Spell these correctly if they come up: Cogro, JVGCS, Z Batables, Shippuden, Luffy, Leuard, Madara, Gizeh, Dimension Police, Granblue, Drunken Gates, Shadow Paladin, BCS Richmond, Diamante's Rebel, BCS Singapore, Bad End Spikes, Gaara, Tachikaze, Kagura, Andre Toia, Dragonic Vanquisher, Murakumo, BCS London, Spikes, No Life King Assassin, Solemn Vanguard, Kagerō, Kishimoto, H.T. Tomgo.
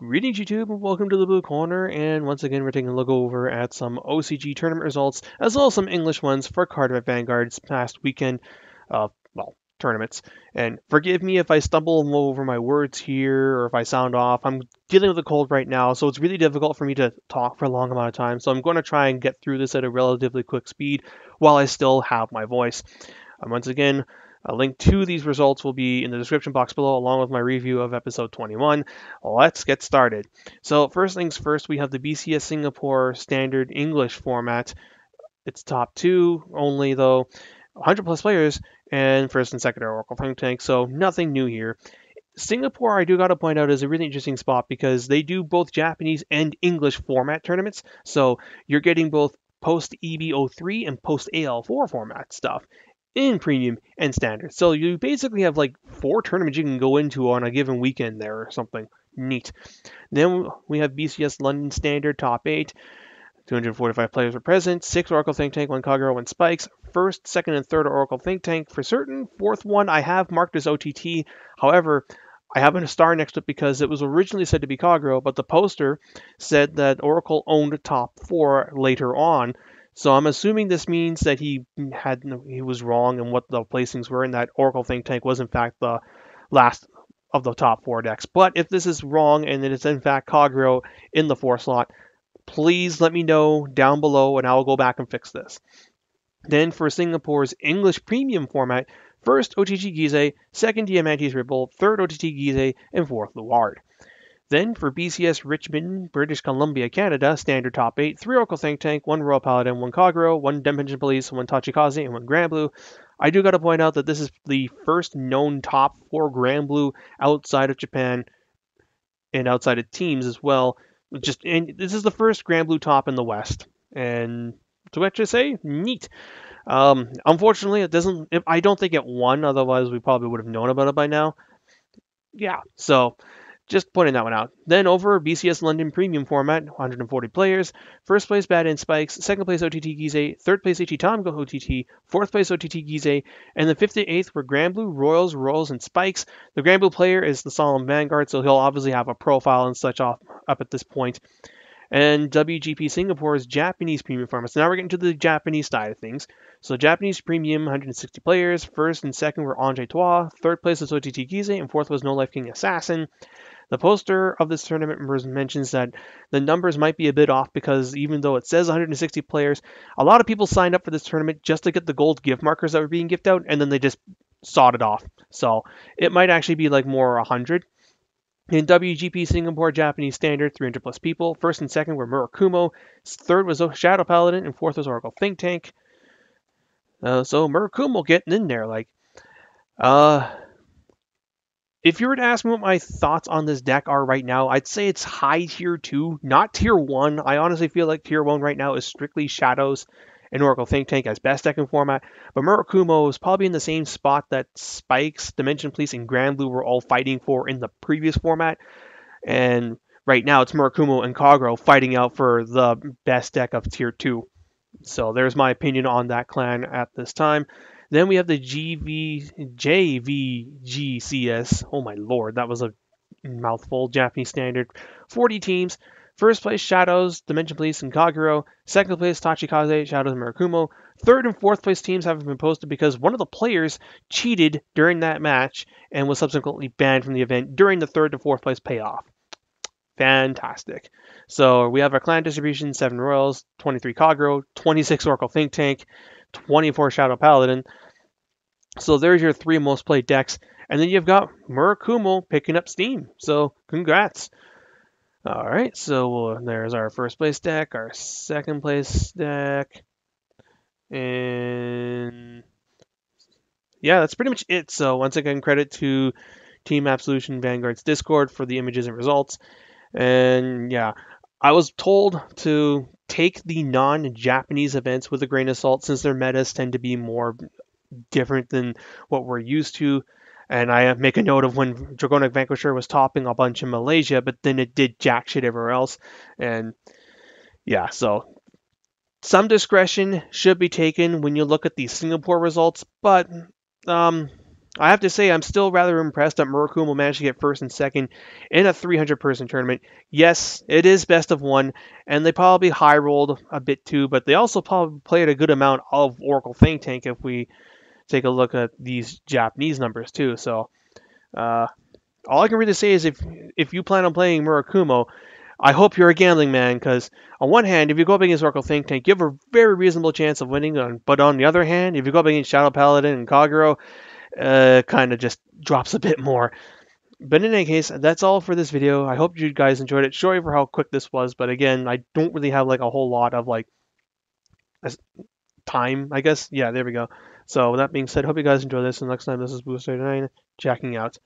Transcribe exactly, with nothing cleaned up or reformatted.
Greetings YouTube and welcome to the Blue Corner, and once again we're taking a look over at some O C G tournament results as well as some English ones for Cardiff Vanguard's past weekend, uh, well, tournaments. And forgive me if I stumble over my words here or if I sound off. I'm dealing with a cold right now, so it's really difficult for me to talk for a long amount of time, so I'm going to try and get through this at a relatively quick speed while I still have my voice. Um, once again, a link to these results will be in the description box below, along with my review of episode twenty-one. Let's get started. So first things first, we have the B C S Singapore Standard English format. It's top two only though, one hundred plus players, and first and second are Oracle Think Tank, so nothing new here. Singapore, I do got to point out, is a really interesting spot because they do both Japanese and English format tournaments, so you're getting both post-E B oh three and post-A L four format stuff in premium and standard. So you basically have like four tournaments you can go into on a given weekend there or something. Neat. Then we have B C S London Standard top eight. two hundred forty-five players were present. Six Oracle Think Tank, one Kagerō, one Spikes. First, second, and third are Oracle Think Tank for certain. Fourth one I have marked as O T T. However, I haven't a star next to it because it was originally said to be Kagerō, but the poster said that Oracle owned top four later on. So I'm assuming this means that he had he was wrong in what the placings were, and that Oracle Think Tank was in fact the last of the top four decks. But if this is wrong and it is in fact Kagerō in the four slot, please let me know down below and I'll go back and fix this. Then for Singapore's English premium format, first O T T Gizeh, second Diamante's Rebel, third O T T Gizeh, and fourth Leuard. Then for B C S Richmond, British Columbia, Canada, standard top eight, three Oracle Think Tank, one Royal Paladin, one Kagura, one Dimension Police, one Tachikaze, and one Granblue. I do got to point out that this is the first known top four Granblue outside of Japan and outside of teams as well. Just and this is the first Granblue top in the West, and to what you say, neat. Um, unfortunately, it doesn't. It, I don't think it won. Otherwise, we probably would have known about it by now. Yeah. So. Just pointing that one out. Then over B C S London Premium format, one hundred forty players. First place Bad End Spikes, second place O T T Gizeh, third place H T Tomgo O T T, fourth place O T T Gizeh, and the fifth and eighth were Granblue, Royals, Royals, and Spikes. The Granblue player is the Solemn Vanguard, so he'll obviously have a profile and such off, up at this point. And W G P Singapore's Japanese Premium format. So now we're getting to the Japanese side of things. So Japanese Premium, one hundred sixty players. First and second were Andre Toia, third place was O T T Gizeh, and fourth was No Life King Assassin. The poster of this tournament mentions that the numbers might be a bit off because even though it says one hundred sixty players, a lot of people signed up for this tournament just to get the gold gift markers that were being gifted out, and then they just sawed it off. So it might actually be like more one hundred. In W G P Singapore Japanese Standard, three hundred plus people. First and second were Murakumo, third was Shadow Paladin, and fourth was Oracle Think Tank. Uh, so Murakumo getting in there, like, uh... if you were to ask me what my thoughts on this deck are right now, I'd say it's high tier two, not tier one. I honestly feel like tier one right now is strictly Shadows and Oracle Think Tank as best deck and format. But Murakumo is probably in the same spot that Spikes, Dimension Police, and Granblue were all fighting for in the previous format. And right now it's Murakumo and Cogro fighting out for the best deck of tier two. So there's my opinion on that clan at this time. Then we have the J V G C S. Oh my lord, that was a mouthful. Japanese Standard. forty teams. First place, Shadows, Dimension Police, and Kagerō. Second place, Tachikaze, Shadows, and Murakumo. Third and fourth place teams haven't been posted because one of the players cheated during that match and was subsequently banned from the event during the third to fourth place payoff. Fantastic. So we have our clan distribution, seven Royals, twenty-three Kagerō, twenty-six Oracle Think Tank, twenty-four Shadow Paladin. So there's your three most played decks. And then you've got Murakumo picking up steam. So congrats. All right. So there's our first place deck, our second place deck. And yeah, that's pretty much it. So once again, credit to Team Absolution Vanguard's Discord for the images and results. And yeah, I was told to take the non-Japanese events with a grain of salt since their metas tend to be more different than what we're used to. And I make a note of when Dragonic Vanquisher was topping a bunch in Malaysia, but then it did jack shit everywhere else. And yeah, so some discretion should be taken when you look at the Singapore results, but um, I have to say, I'm still rather impressed that Murakumo managed to get first and second in a three hundred person tournament. Yes, it is best of one, and they probably high-rolled a bit too, but they also probably played a good amount of Oracle Think Tank if we take a look at these Japanese numbers too. So, uh, all I can really say is if, if you plan on playing Murakumo, I hope you're a gambling man, because on one hand, if you go up against Oracle Think Tank, you have a very reasonable chance of winning, but on the other hand, if you go up against Shadow Paladin and Kagerō, uh kind of just drops a bit more. But in any case, that's all for this video. I hope you guys enjoyed it. Sorry for how quick this was, but again, I don't really have like a whole lot of like time, I guess. Yeah, there we go. So with that being said, hope you guys enjoy this, and next time, this is Bluestar eight nine nine jacking out.